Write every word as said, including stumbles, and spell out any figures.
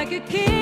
like a king.